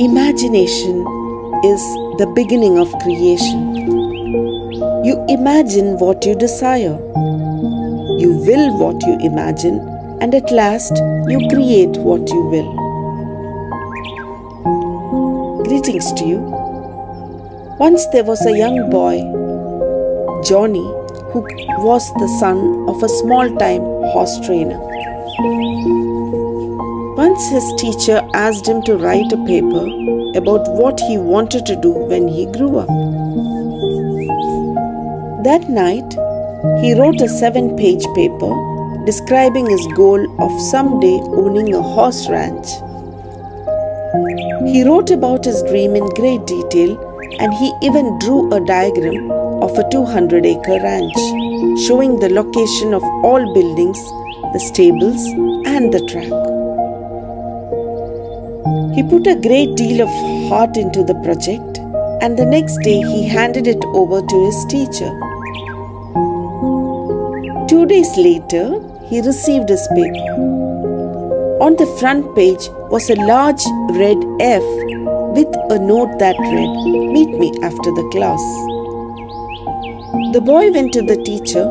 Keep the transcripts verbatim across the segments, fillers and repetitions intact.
Imagination is the beginning of creation. You imagine what you desire. You will what you imagine, and at last you create what you will. Greetings to you. Once there was a young boy, Johnny, who was the son of a small-time horse trainer. Once his teacher asked him to write a paper about what he wanted to do when he grew up. That night, he wrote a seven-page paper describing his goal of someday owning a horse ranch. He wrote about his dream in great detail, and he even drew a diagram of a two hundred acre ranch, showing the location of all buildings, the stables, and the track. He put a great deal of heart into the project, and the next day he handed it over to his teacher. Two days later, he received his paper. On the front page was a large red F with a note that read, "Meet me after the class." The boy went to the teacher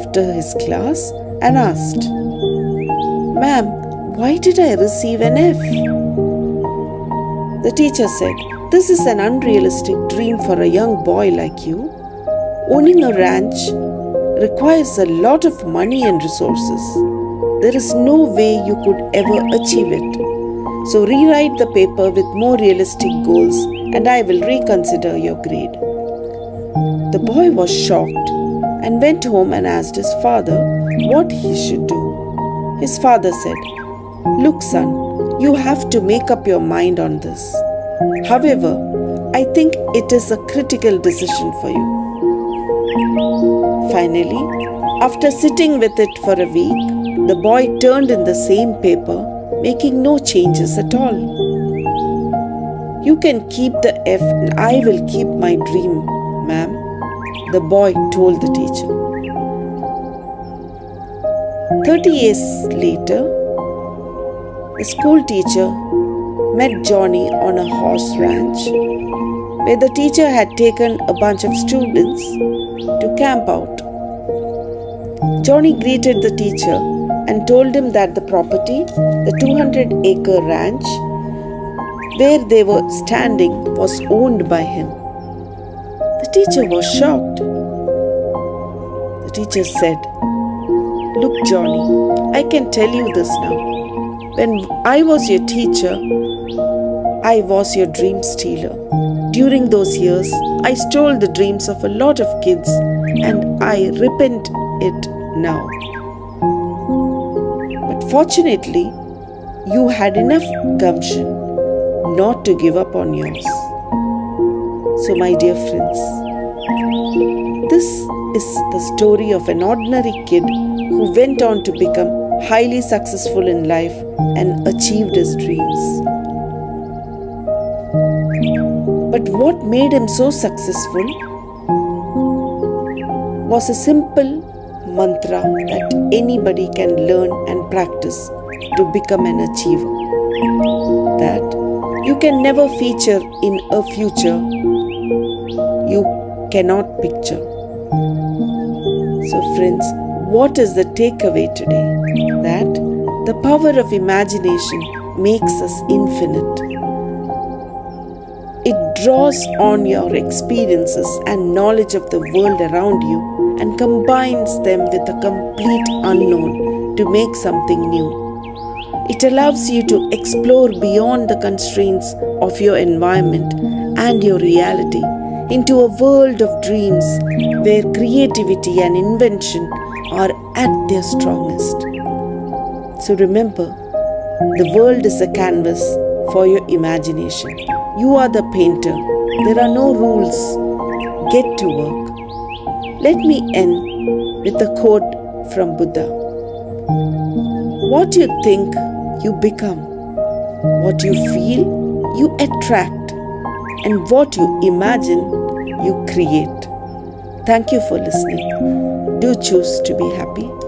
after his class and asked, "Ma'am, why did I receive an F?" The teacher said, "This is an unrealistic dream for a young boy like you. Owning a ranch requires a lot of money and resources. There is no way you could ever achieve it. So rewrite the paper with more realistic goals, and I will reconsider your grade." The boy was shocked and went home and asked his father what he should do. His father said, "Look, son, you have to make up your mind on this. However, I think it is a critical decision for you." Finally, after sitting with it for a week, the boy turned in the same paper, making no changes at all. "You can keep the F and I will keep my dream, ma'am," the boy told the teacher. Thirty years later, the school teacher met Johnny on a horse ranch, where the teacher had taken a bunch of students to camp out. Johnny greeted the teacher and told him that the property, the two hundred acre ranch where they were standing, was owned by him. The teacher was shocked. The teacher said, "Look, Johnny, I can tell you this now. When I was your teacher, I was your dream stealer. During those years, I stole the dreams of a lot of kids, and I repent it now. But fortunately, you had enough gumption not to give up on yours. So, my dear friends, this is the story of an ordinary kid who went on to become highly successful in life and achieved his dreams. But what made him so successful was a simple mantra that anybody can learn and practice to become an achiever. That you can never feature in a future you cannot picture." So friends, what is the takeaway today? That the power of imagination makes us infinite. It draws on your experiences and knowledge of the world around you and combines them with a complete unknown to make something new. It allows you to explore beyond the constraints of your environment and your reality into a world of dreams where creativity and invention are at their strongest. So remember, the world is a canvas for your imagination. You are the painter. There are no rules. Get to work. Let me end with a quote from Buddha. "What you think, you become. What you feel, you attract. And what you imagine, you create." Thank you for listening. Do choose to be happy.